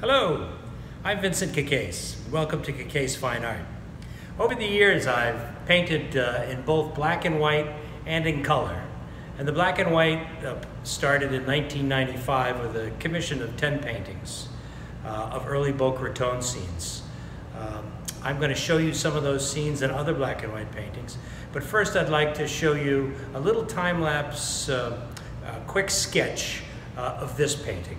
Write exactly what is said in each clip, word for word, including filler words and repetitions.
Hello, I'm Vincent Cacace. Welcome to Cacace Fine Art. Over the years, I've painted uh, in both black and white and in color. And the black and white uh, started in nineteen ninety-five with a commission of ten paintings uh, of early Boca Raton scenes. Um, I'm going to show you some of those scenes and other black and white paintings. But first, I'd like to show you a little time-lapse uh, uh, quick sketch uh, of this painting.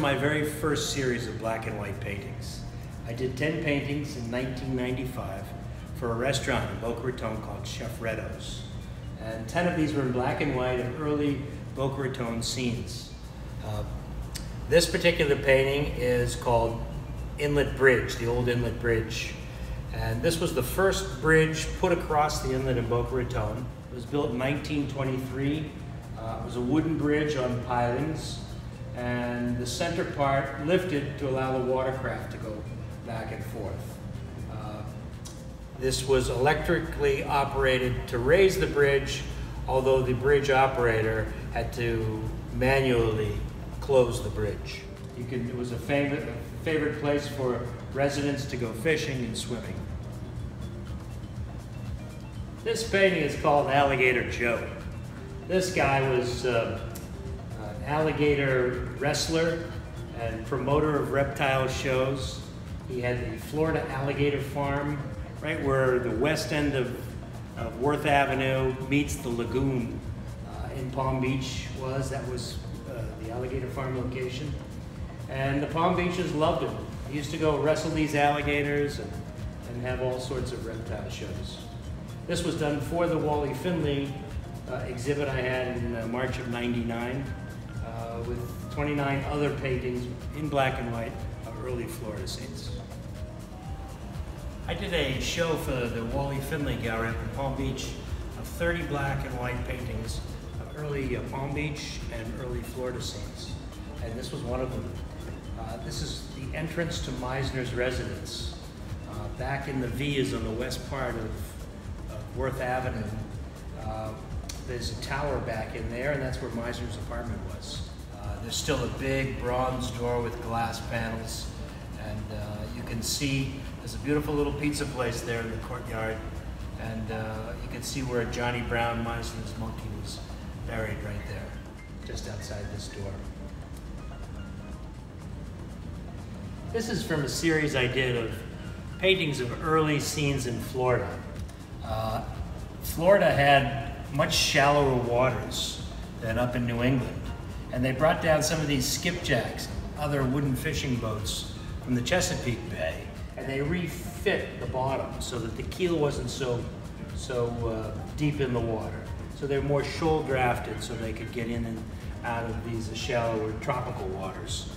My very first series of black and white paintings. I did ten paintings in nineteen ninety-five for a restaurant in Boca Raton called Chef Redo's. And ten of these were in black and white of early Boca Raton scenes. Uh, this particular painting is called Inlet Bridge, the old Inlet Bridge. And this was the first bridge put across the inlet in Boca Raton. It was built in nineteen twenty-three. Uh, it was a wooden bridge on pilings, and the center part lifted to allow the watercraft to go back and forth. Uh, this was electrically operated to raise the bridge, although the bridge operator had to manually close the bridge. You could, it was a favorite, a favorite place for residents to go fishing and swimming. This painting is called Alligator Joe. This guy was uh, alligator wrestler and promoter of reptile shows. He had the Florida Alligator Farm, right where the west end of, of Worth Avenue meets the lagoon uh, in Palm Beach was. That was uh, the Alligator Farm location. And the Palm Beaches loved him. He used to go wrestle these alligators and, and have all sorts of reptile shows. This was done for the Wally Findlay uh, exhibit I had in uh, March of ninety-nine. Uh, with twenty-nine other paintings in black and white of early Florida scenes. I did a show for the Wally Findlay Gallery up in Palm Beach of thirty black and white paintings of early uh, Palm Beach and early Florida scenes. And this was one of them. Uh, this is the entrance to Mizner's residence. Uh, back in the V is on the west part of, of Worth Avenue. Uh, there's a tower back in there, and that's where Mizner's apartment was. There's still a big bronze door with glass panels, and uh, you can see there's a beautiful little pizza place there in the courtyard, and uh, you can see where Johnny Brown, Mizner's monkey, was buried right there, just outside this door. This is from a series I did of paintings of early scenes in Florida. Uh, Florida had much shallower waters than up in New England. And they brought down some of these skipjacks, other wooden fishing boats from the Chesapeake Bay, and they refit the bottom so that the keel wasn't so, so uh, deep in the water. So they're more shoal drafted so they could get in and out of these shallower tropical waters.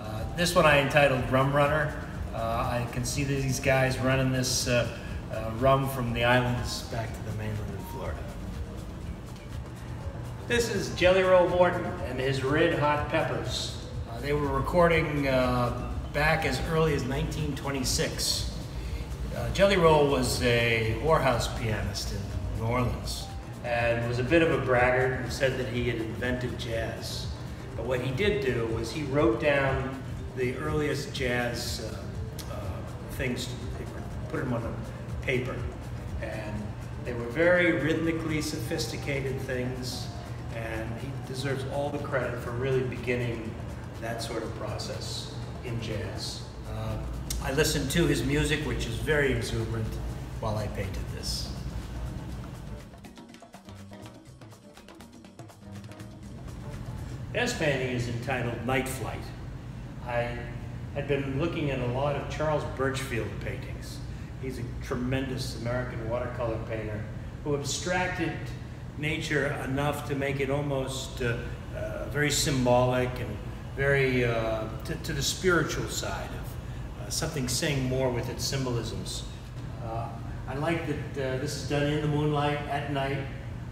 Uh, this one I entitled Rum Runner. Uh, I can see these guys running this uh, uh, rum from the islands back to the mainland of Florida. This is Jelly Roll Morton and his Red Hot Peppers. Uh, they were recording uh, back as early as nineteen twenty-six. Uh, Jelly Roll was a whorehouse pianist in New Orleans and was a bit of a braggart who said that he had invented jazz. But what he did do was he wrote down the earliest jazz uh, uh, things, put them on a paper. And they were very rhythmically sophisticated things. And he deserves all the credit for really beginning that sort of process in jazz. Uh, I listened to his music, which is very exuberant, while I painted this. This painting is entitled Night Flight. I had been looking at a lot of Charles Birchfield paintings. He's a tremendous American watercolor painter who abstracted nature enough to make it almost uh, uh, very symbolic and very uh, to, to the spiritual side of uh, something saying more with its symbolisms. Uh, I like that uh, this is done in the moonlight at night.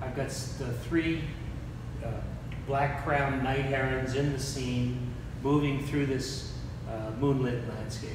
I've got the three uh, black-crowned night herons in the scene moving through this uh, moonlit landscape.